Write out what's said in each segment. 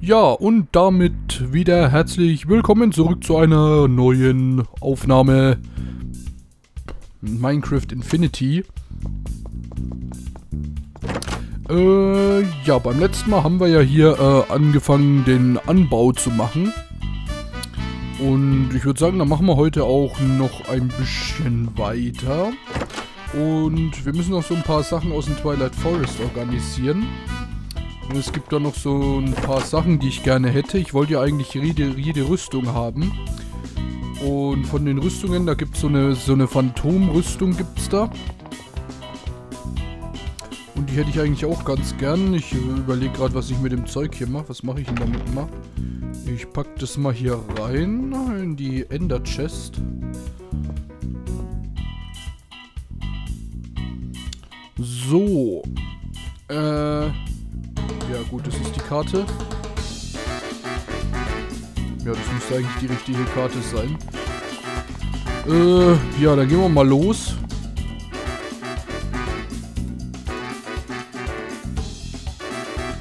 Ja, und damit wieder herzlich willkommen zurück zu einer neuen Aufnahme Minecraft Infinity. Ja, beim letzten Mal haben wir ja hier angefangen, den Anbau zu machen. Und ich würde sagen, dann machen wir heute auch noch ein bisschen weiter. Und wir müssen noch so ein paar Sachen aus dem Twilight Forest organisieren. Und es gibt da noch so ein paar Sachen, die ich gerne hätte. Ich wollte ja eigentlich jede Rüstung haben. Und von den Rüstungen, da gibt es so eine Phantomrüstung gibt's da. Und die hätte ich eigentlich auch ganz gern. Ich überlege gerade, was ich mit dem Zeug hier mache. Was mache ich denn damit mal? Ich packe das mal hier rein, in die Ender-Chest. So. Ja gut, das ist die Karte. Ja, das müsste eigentlich die richtige Karte sein. Ja, dann gehen wir mal los.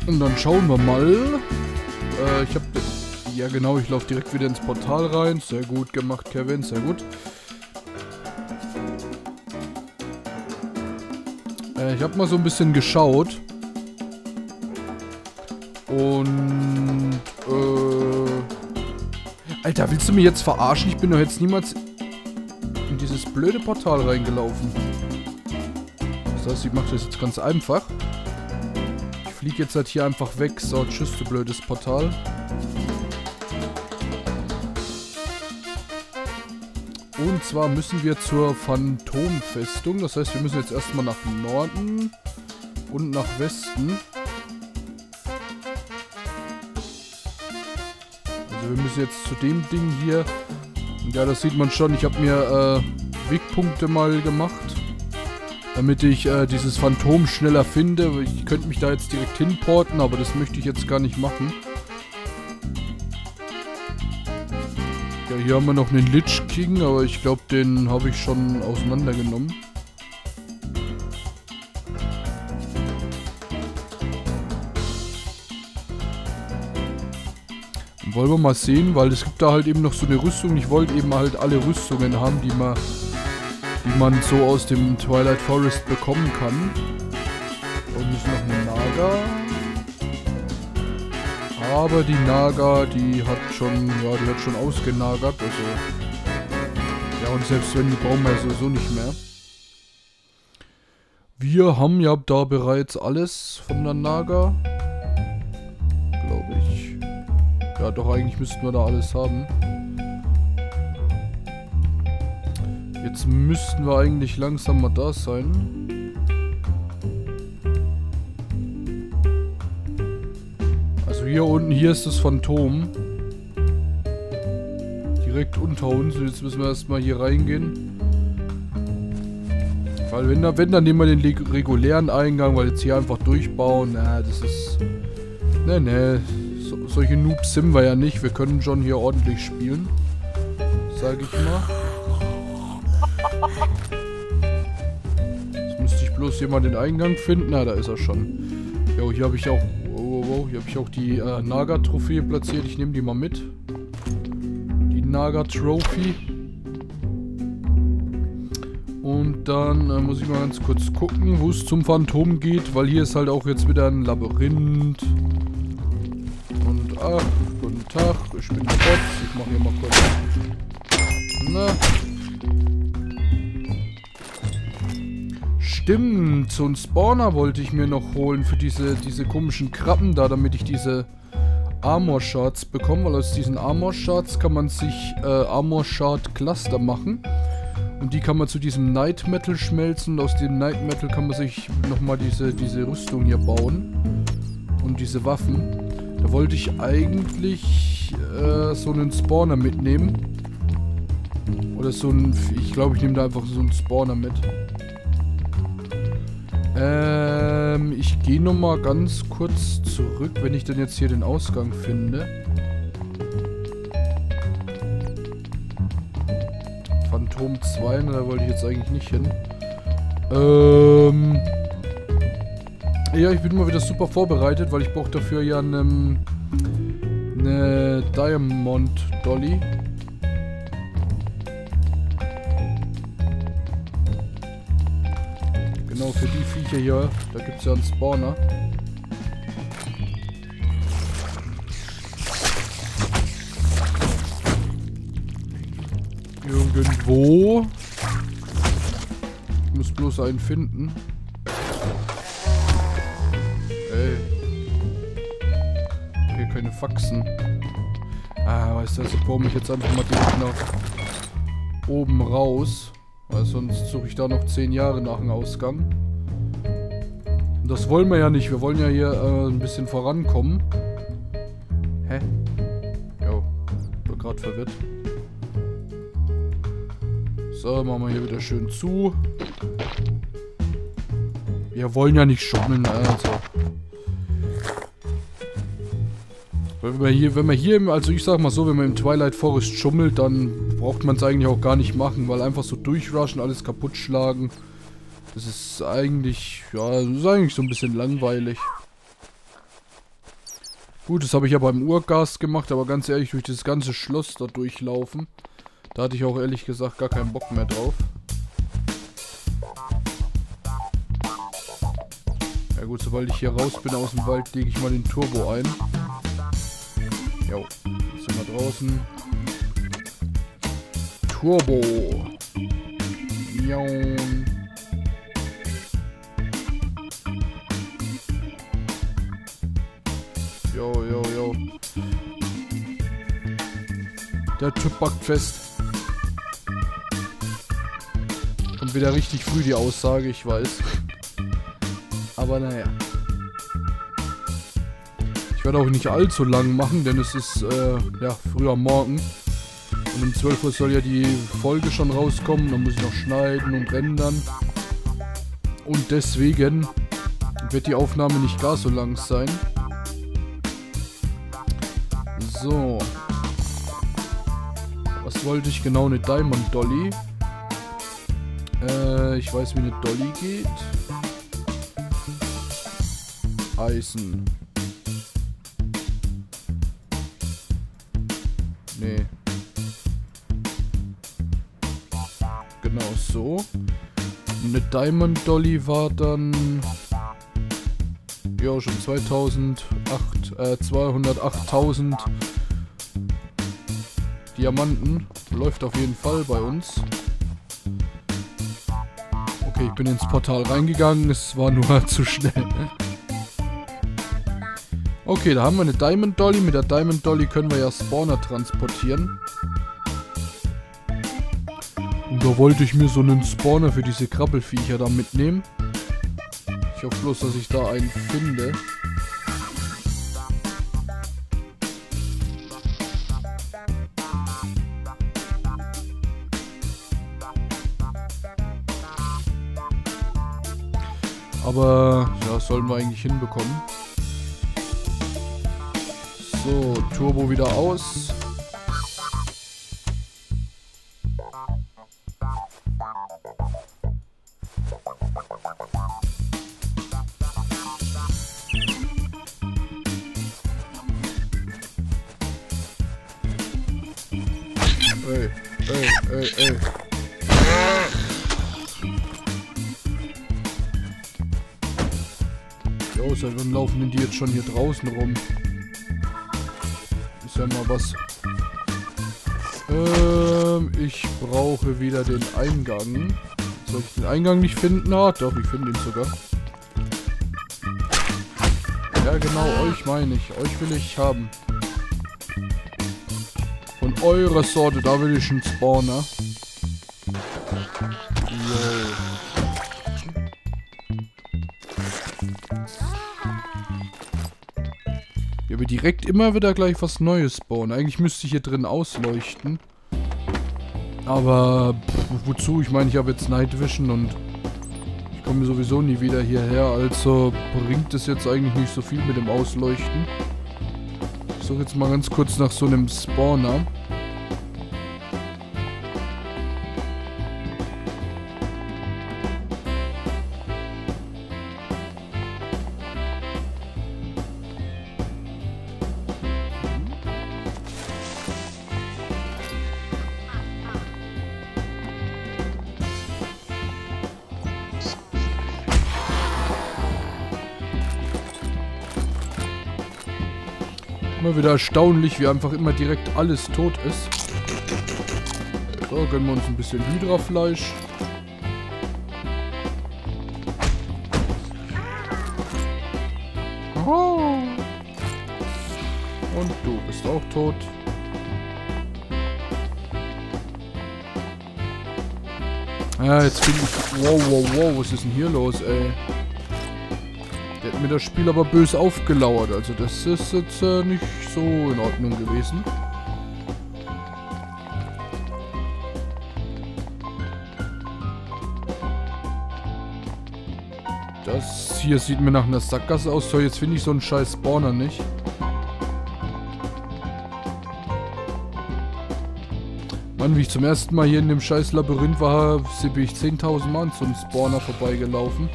Und dann schauen wir mal. Ich habe... Ja genau, ich laufe direkt wieder ins Portal rein. Sehr gut gemacht, Kevin, sehr gut. Ich habe mal so ein bisschen geschaut. Und... Alter, willst du mich jetzt verarschen? Ich bin doch jetzt niemals in dieses blöde Portal reingelaufen. Das heißt, ich mache das jetzt ganz einfach. Ich fliege jetzt halt hier einfach weg. So, tschüss, du blödes Portal. Und zwar müssen wir zur Phantomfestung. Das heißt, wir müssen jetzt erstmal nach Norden und nach Westen. Also wir müssen jetzt zu dem Ding hier... Ja, das sieht man schon. Ich habe mir Wegpunkte mal gemacht, damit ich dieses Phantom schneller finde. Ich könnte mich da jetzt direkt hinporten, aber das möchte ich jetzt gar nicht machen. Ja, hier haben wir noch einen Lich King, aber ich glaube, den habe ich schon auseinandergenommen. Wollen wir mal sehen, weil es gibt da halt eben noch so eine Rüstung. Ich wollte eben halt alle Rüstungen haben, die man so aus dem Twilight Forest bekommen kann. Und ist noch eine Naga. Aber die Naga, die hat schon ausgenagert, also ja, und selbst wenn, die brauchen wir sowieso nicht mehr. Wir haben ja da bereits alles von der Naga, glaube ich. Ja, doch, eigentlich müssten wir da alles haben. Jetzt müssten wir eigentlich langsam mal da sein. Hier unten, hier ist das Phantom. Direkt unter uns. Und jetzt müssen wir erstmal hier reingehen. Weil wenn dann nehmen wir den regulären Eingang, weil jetzt hier einfach durchbauen. Na, das ist... Ne. Solche Noobs sind wir ja nicht. Wir können schon hier ordentlich spielen. Sage ich mal. Jetzt müsste ich bloß hier mal den Eingang finden. Na, da ist er schon. Jo, hier habe ich auch... Hier habe ich auch die Naga-Trophäe platziert. Ich nehme die mal mit. Die Naga-Trophäe. Und dann muss ich mal ganz kurz gucken, wo es zum Phantom geht. Weil hier ist halt auch jetzt wieder ein Labyrinth. Und ach, guten Tag. Ich bin der Boss. Ich mache hier mal kurz. Na. Stimmt, so einen Spawner wollte ich mir noch holen für diese komischen Krabben da, damit ich diese Armor-Shards bekomme, weil aus diesen Armor-Shards kann man sich Armor-Shard-Cluster machen und die kann man zu diesem Night Metal schmelzen und aus dem Night Metal kann man sich nochmal diese Rüstung hier bauen und diese Waffen. Da wollte ich eigentlich so einen Spawner mitnehmen oder so einen, ich glaube, ich nehme da einfach so einen Spawner mit. Ich gehe nochmal ganz kurz zurück, wenn ich denn jetzt hier den Ausgang finde. Phantom 2, na, da wollte ich jetzt eigentlich nicht hin. Ja, ich bin mal wieder super vorbereitet, weil ich brauche dafür ja einen eine Diamond Dolly. Genau für die Viecher hier, da gibt es ja einen Spawner. Irgendwo. Ich muss bloß einen finden. Ey. Hier keine Faxen. Ah, weißt du, ich baue mich jetzt einfach mal direkt nach oben raus. Weil sonst suche ich da noch 10 Jahre nach dem Ausgang. Und das wollen wir ja nicht. Wir wollen ja hier ein bisschen vorankommen. Hä? Jo, bin gerade verwirrt. So, machen wir hier wieder schön zu. Wir wollen ja nicht schummeln, also. Wenn man hier, also ich sag mal so, wenn man im Twilight Forest schummelt, dann braucht man es eigentlich auch gar nicht machen, weil einfach so durchrushen, alles kaputt schlagen, das ist eigentlich, ja, das ist eigentlich so ein bisschen langweilig. Gut, das habe ich ja beim Urgast gemacht, aber ganz ehrlich, durch das ganze Schloss da durchlaufen, da hatte ich auch ehrlich gesagt gar keinen Bock mehr drauf. Ja gut, sobald ich hier raus bin aus dem Wald, lege ich mal den Turbo ein. Jo, jetzt sind wir draußen. Turbo. Jo. Jo, jo, jo. Der Typ backt fest. Kommt wieder richtig früh die Aussage, ich weiß. Aber naja. Ich werde auch nicht allzu lang machen, denn es ist ja, früh am Morgen. Und um 12 Uhr soll ja die Folge schon rauskommen. Dann muss ich noch schneiden und rendern. Und deswegen wird die Aufnahme nicht gar so lang sein. So. Was wollte ich genau? Eine Diamond Dolly. Ich weiß, wie eine Dolly geht. Eisen. Nee. Genau so. Eine Diamond Dolly war dann... Ja, schon 208.000 Diamanten. Läuft auf jeden Fall bei uns. Okay, ich bin ins Portal reingegangen. Es war nur zu schnell. Okay, da haben wir eine Diamond Dolly. Mit der Diamond Dolly können wir ja Spawner transportieren. Und da wollte ich mir so einen Spawner für diese Krabbelviecher da mitnehmen. Ich hoffe bloß, dass ich da einen finde. Aber ja, das sollen wir eigentlich hinbekommen. So, Turbo wieder aus. Ey, ey, ey, ey. Jo, seit wann laufen die jetzt schon hier draußen rum? Mal was. Ich brauche wieder den Eingang. Soll ich den Eingang nicht finden? Ah, doch, ich finde ihn sogar. Ja, genau, euch meine ich. Euch will ich haben. Von eurer Sorte, da will ich einen Spawner. Direkt immer wieder gleich was Neues bauen. Eigentlich müsste ich hier drin ausleuchten. Aber wozu? Ich meine, ich habe jetzt Night Vision und ich komme sowieso nie wieder hierher. Also bringt es jetzt eigentlich nicht so viel mit dem Ausleuchten. Ich suche jetzt mal ganz kurz nach so einem Spawner. Immer wieder erstaunlich, wie einfach immer direkt alles tot ist. So, gönnen wir uns ein bisschen Hydrafleisch. Und du bist auch tot. Ja, jetzt bin ich... Wow, wow, wow, was ist denn hier los, ey? Der hat mir das Spiel aber böse aufgelauert. Also das ist jetzt nicht so in Ordnung gewesen. Das hier sieht mir nach einer Sackgasse aus. So, jetzt finde ich so einen scheiß Spawner nicht. Mann, wie ich zum ersten Mal hier in dem scheiß Labyrinth war, bin ich 10.000 Mal zum Spawner vorbeigelaufen.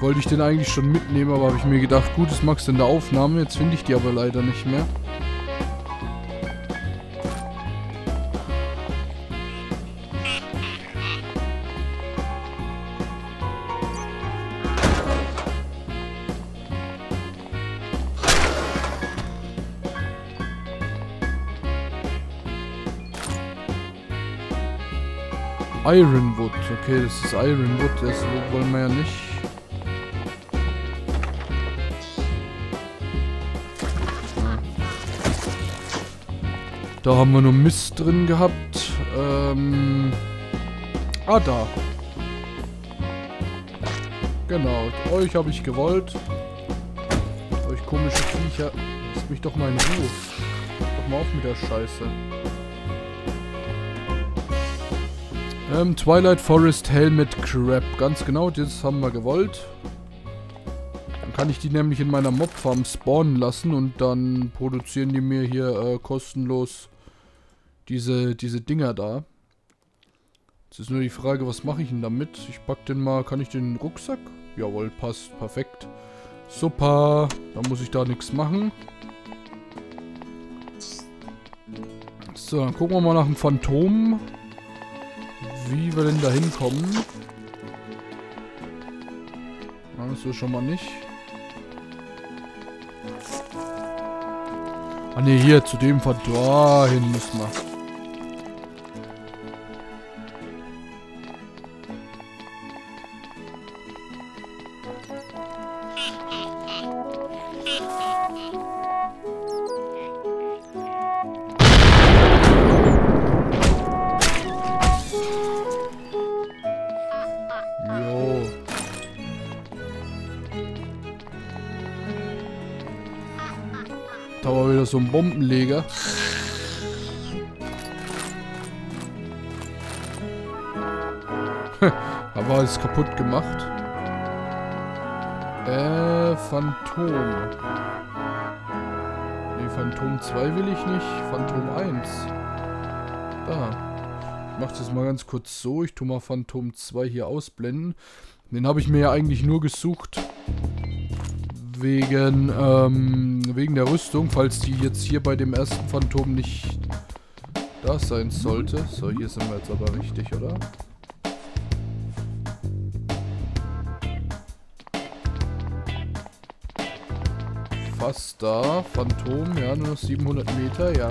Wollte ich den eigentlich schon mitnehmen, aber habe ich mir gedacht, gut, das machst du in der Aufnahme. Jetzt finde ich die aber leider nicht mehr. Ironwood, okay, das ist Ironwood, das wollen wir ja nicht. Da haben wir nur Mist drin gehabt. Da. Genau, euch habe ich gewollt. Euch komische Viecher. Lasst mich doch mal in Ruhe. Doch mal auf mit der Scheiße. Twilight Forest Helmet Crab. Ganz genau, das haben wir gewollt. Dann kann ich die nämlich in meiner Mobfarm spawnen lassen und dann produzieren die mir hier kostenlos diese Dinger da. Jetzt ist nur die Frage, was mache ich denn damit? Ich pack den mal, kann ich den in den Rucksack? Jawohl, passt, perfekt. Super, dann muss ich da nichts machen. So, dann gucken wir mal nach dem Phantom. Wie wir denn da hinkommen? Das will schon mal nicht. Ah ne, hier zu dem Pfad hin müssen wir. So ein Bombenleger. Da war es kaputt gemacht. Phantom. Ne, Phantom 2 will ich nicht. Phantom 1. Da. Ich mach das mal ganz kurz so. Ich tue mal Phantom 2 hier ausblenden. Den habe ich mir ja eigentlich nur gesucht. Wegen der Rüstung, falls die jetzt hier bei dem ersten Phantom nicht da sein sollte. So, hier sind wir jetzt aber richtig, oder? Fast da, Phantom, ja, nur noch 700 Meter, ja.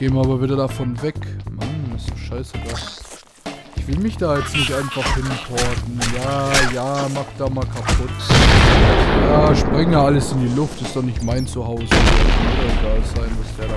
Gehen wir aber wieder davon weg. Mann, ist so scheiße da. Ich will mich da jetzt nicht einfach hinporten. Ja, mach da mal kaputt. Ja, sprenge alles in die Luft. Ist doch nicht mein Zuhause. Kann mir egal sein, was der da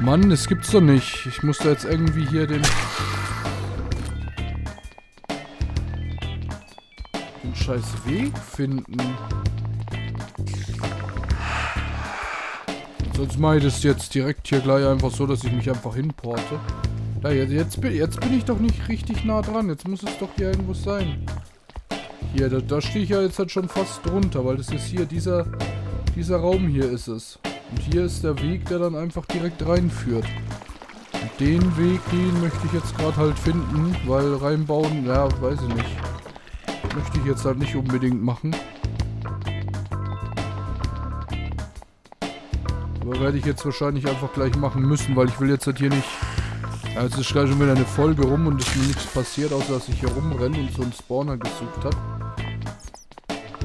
Mann, das gibt's doch nicht. Ich muss da jetzt irgendwie hier den scheiß Weg finden. Sonst mache ich das jetzt direkt hier gleich einfach so, dass ich mich einfach hinporte. Da, jetzt bin ich doch nicht richtig nah dran. Jetzt muss es doch hier irgendwo sein. Hier, da stehe ich ja jetzt halt schon fast drunter, weil das ist hier, dieser Raum hier ist es. Und hier ist der Weg, der dann einfach direkt reinführt. Und den Weg, den möchte ich jetzt gerade halt finden, weil reinbauen, ja, weiß ich nicht. Möchte ich jetzt halt nicht unbedingt machen. Aber werde ich jetzt wahrscheinlich einfach gleich machen müssen, weil ich will jetzt halt hier nicht... Ja, jetzt ist gleich schon wieder eine Folge rum und es ist mir nichts passiert, außer dass ich hier rumrenne und so einen Spawner gesucht habe.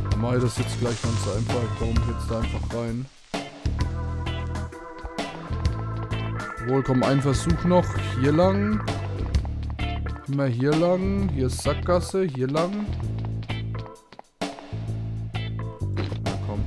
Dann mache ich das jetzt gleich ganz einfach. Ich baue mich jetzt da einfach rein. Wohl, komm, ein Versuch noch. Hier lang. Immer hier lang. Hier ist Sackgasse. Hier lang. Na komm.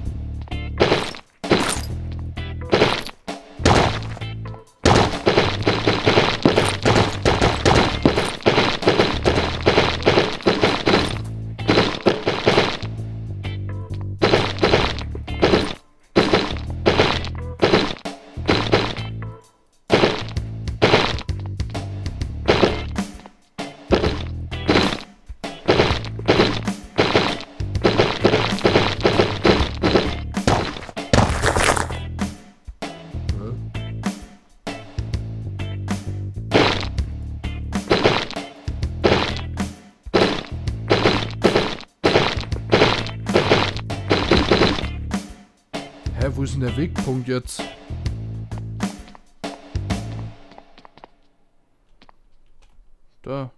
Wo ist denn der Wegpunkt jetzt? Da.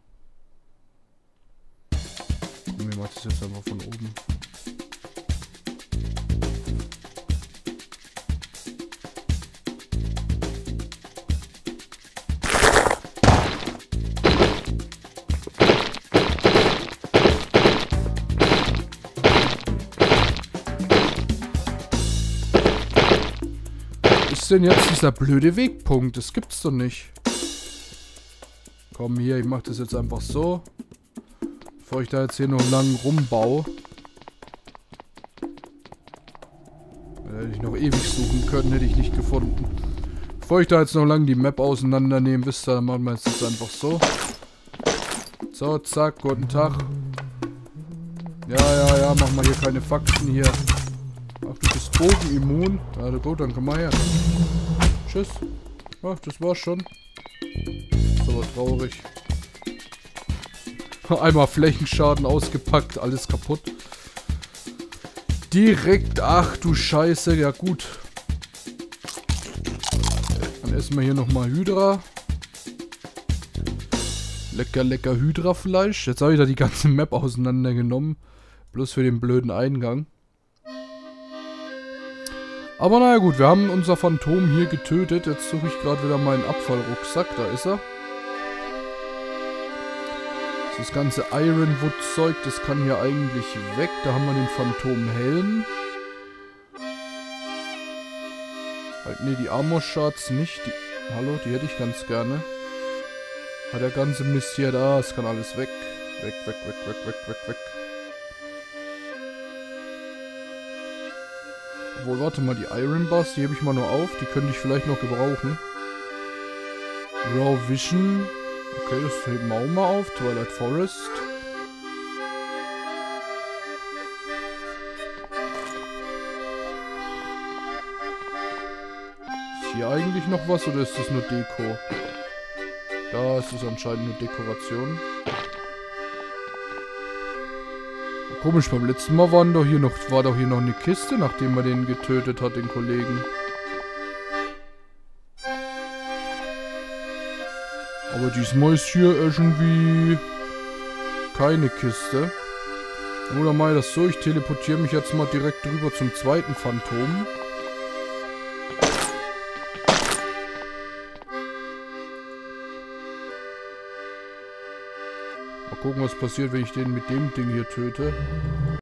Komm, ich mach das jetzt einfach von oben. Denn jetzt dieser blöde Wegpunkt? Das gibt's doch nicht. Komm hier, ich mach das jetzt einfach so. Bevor ich da jetzt hier noch lang rumbaue. Hätte ich noch ewig suchen können, hätte ich nicht gefunden. Bevor ich da jetzt noch lang die Map auseinandernehme, wisst ihr, dann machen wir jetzt das einfach so. So, zack, guten Tag. Ja, mach mal hier keine Faxen hier. Ach, du bist bogenimmun. Na gut, dann komm mal her. Tschüss. Ach, das war's schon. Ist aber traurig. Einmal Flächenschaden ausgepackt, alles kaputt. Direkt, ach du Scheiße, ja gut. Dann essen wir hier nochmal Hydra. Lecker, lecker Hydrafleisch. Jetzt habe ich da die ganze Map auseinandergenommen. Bloß für den blöden Eingang. Aber naja gut, wir haben unser Phantom hier getötet. Jetzt suche ich gerade wieder meinen Abfallrucksack. Da ist er. Das ganze Ironwood-Zeug, das kann hier eigentlich weg. Da haben wir den Phantomhelm. Halt, ne, die Armor-Shards nicht. Hallo, die hätte ich ganz gerne. Ah, der ganze Mist hier da, das kann alles weg. Weg. Obwohl, warte mal, die Iron Bars, die hebe ich mal nur auf. Die könnte ich vielleicht noch gebrauchen. Raw Vision. Okay, das heben wir auch mal auf. Twilight Forest. Ist hier eigentlich noch was oder ist das nur Deko? Da ist es anscheinend eine Dekoration. Komisch, beim letzten Mal war doch hier noch eine Kiste, nachdem man den getötet hat, den Kollegen. Aber diesmal ist hier irgendwie keine Kiste. Oder mal das so, ich teleportiere mich jetzt mal direkt drüber zum zweiten Phantom. Gucken, was passiert, wenn ich den mit dem Ding hier töte.